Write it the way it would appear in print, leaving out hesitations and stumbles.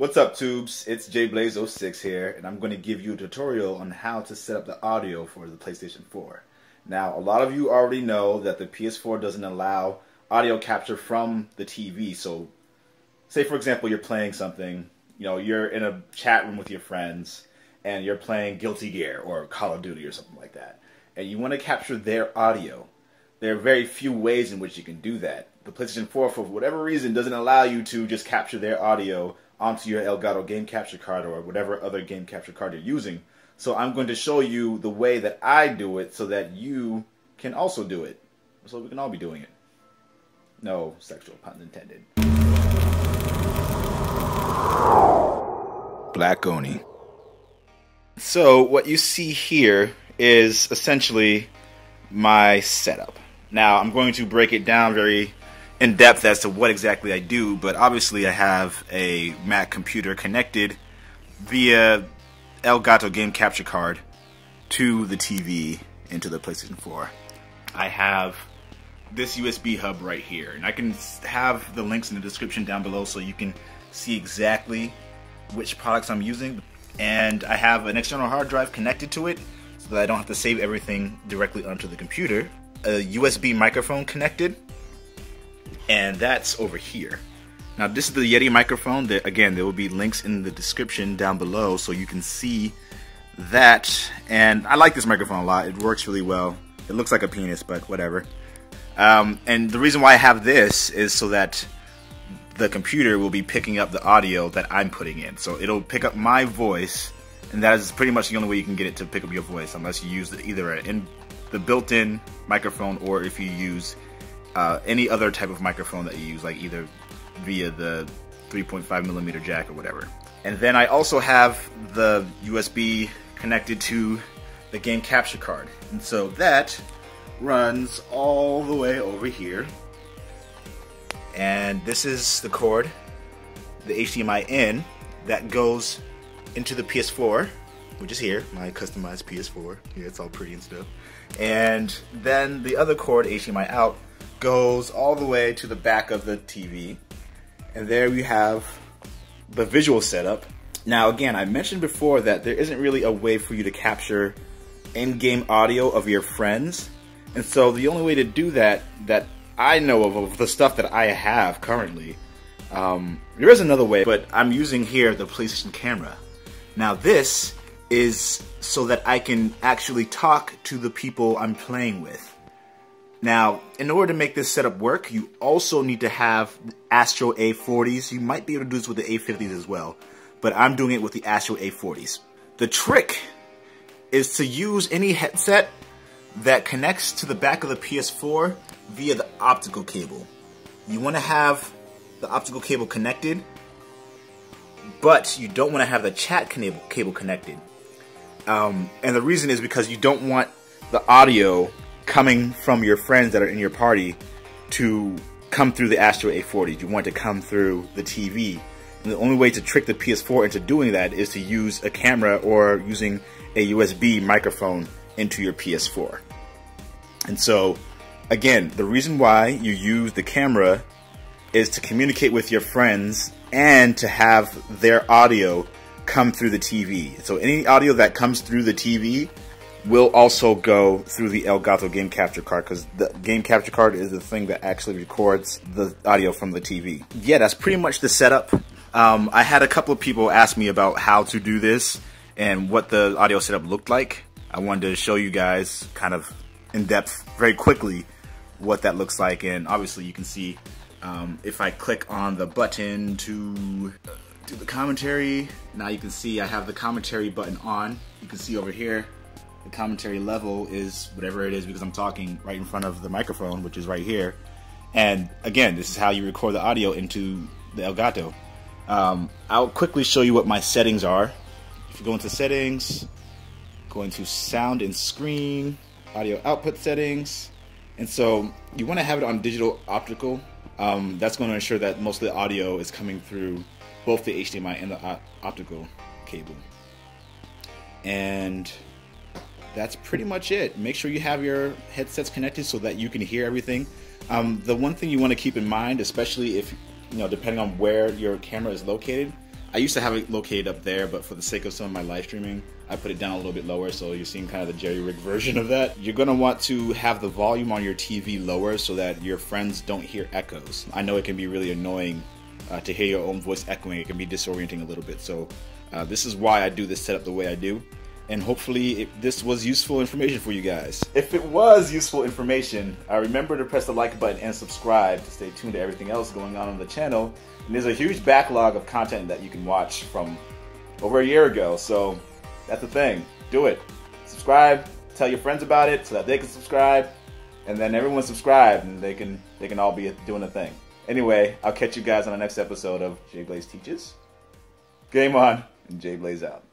What's up, tubes? It's JBlaze06 here, and I'm going to give you a tutorial on how to set up the audio for the PlayStation 4. Now, a lot of you already know that the PS4 doesn't allow audio capture from the TV. So, say for example, you're playing something, you know, you're in a chat room with your friends, and you're playing Guilty Gear or Call of Duty or something like that, and you want to capture their audio. There are very few ways in which you can do that. The PlayStation 4, for whatever reason, doesn't allow you to just capture their audio onto your Elgato game capture card or whatever other game capture card you're using. So I'm going to show you the way that I do it so that you can also do it. So we can all be doing it. No sexual pun intended. Black Oni. So what you see here is essentially my setup. Now I'm going to break it down very in depth as to what exactly I do, but obviously I have a Mac computer connected via Elgato game capture card to the TV into the PlayStation 4. I have this USB hub right here, and I can have the links in the description down below so you can see exactly which products I'm using. And I have an external hard drive connected to it so that I don't have to save everything directly onto the computer. A USB microphone connected, and that's over here. Now this is the Yeti microphone. That, again, there will be links in the description down below so you can see that. And I like this microphone a lot. It works really well. It looks like a penis, but whatever. And the reason why I have this is so that the computer will be picking up the audio that I'm putting in. So it'll pick up my voice, and that is pretty much the only way you can get it to pick up your voice, unless you use either the built-in microphone, or if you use any other type of microphone that you use, like either via the 3.5mm jack or whatever. And then I also have the USB connected to the game capture card, and so that runs all the way over here. And this is the cord, the HDMI in, that goes into the PS4, which is here, my customized PS4. Yeah, it's all pretty and stuff. And then the other cord, HDMI out, goes all the way to the back of the TV. And there we have the visual setup. Now again, I mentioned before that there isn't really a way for you to capture in-game audio of your friends. And so the only way to do that I know of the stuff that I have currently, there is another way, but I'm using here the PlayStation camera. Now this is so that I can actually talk to the people I'm playing with. Now, in order to make this setup work, you also need to have Astro A40s. You might be able to do this with the A50s as well, but I'm doing it with the Astro A40s. The trick is to use any headset that connects to the back of the PS4 via the optical cable. You want to have the optical cable connected, but you don't want to have the chat cable connected. And the reason is because you don't want the audio coming from your friends that are in your party to come through the Astro A40. You want it to come through the TV. And the only way to trick the PS4 into doing that is to use a camera or using a USB microphone into your PS4. And so, again, the reason why you use the camera is to communicate with your friends and to have their audio come through the TV. So any audio that comes through the TV will also go through the Elgato game capture card, because the game capture card is the thing that actually records the audio from the TV. Yeah, that's pretty much the setup. I had a couple of people ask me about how to do this and what the audio setup looked like. I wanted to show you guys kind of in depth, very quickly, what that looks like. And obviously you can see if I click on the button to do the commentary, now you can see I have the commentary button on. You can see over here the commentary level is whatever it is, because I'm talking right in front of the microphone, which is right here. And again, this is how you record the audio into the Elgato. I'll quickly show you what my settings are. If you go into settings, go into sound and screen, audio output settings, and so you want to have it on digital optical. That's going to ensure that most of the audio is coming through both the HDMI and the optical cable. And that's pretty much it. Make sure you have your headsets connected so that you can hear everything. The one thing you want to keep in mind, especially if, you know, depending on where your camera is located, I used to have it located up there, but for the sake of some of my live streaming, I put it down a little bit lower, so you're seeing kind of the jerry-rigged version of that. You're gonna want to have the volume on your TV lower so that your friends don't hear echoes. I know it can be really annoying to hear your own voice echoing. It can be disorienting a little bit, so this is why I do this setup the way I do. And hopefully this was useful information for you guys. If it was useful information, remember to press the like button and subscribe to stay tuned to everything else going on the channel. And there's a huge backlog of content that you can watch from over a year ago. So that's the thing. Do it. Subscribe. Tell your friends about it so that they can subscribe. And then everyone subscribe and they can all be doing a thing. Anyway, I'll catch you guys on the next episode of Jay Blaze Teaches. Game on, and Jay Blaze out.